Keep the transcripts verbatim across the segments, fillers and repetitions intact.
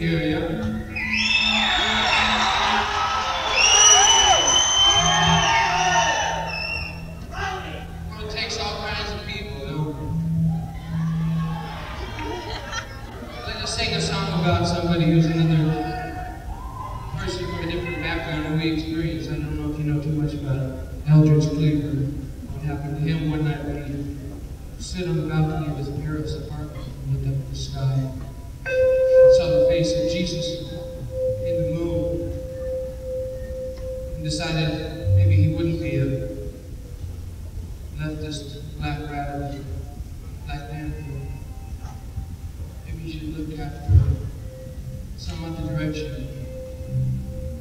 area. It takes all kinds of people, don't it? Let us sing a song about somebody who's another person from a different background and we experience. I don't know if you know too much about Eldridge Cleaver. What happened to him one night when he stood on the balcony of his parents' apartment and looked up at the sky and saw the face of Jesus in the moon and decided maybe he wouldn't be a leftist black radical, black man. Maybe he should look after some other direction.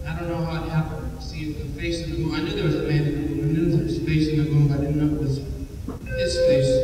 I don't know how it happened. See, the face in the moon. I knew there was a man in the moon. I knew there was a face in the moon, but I didn't know it was his face.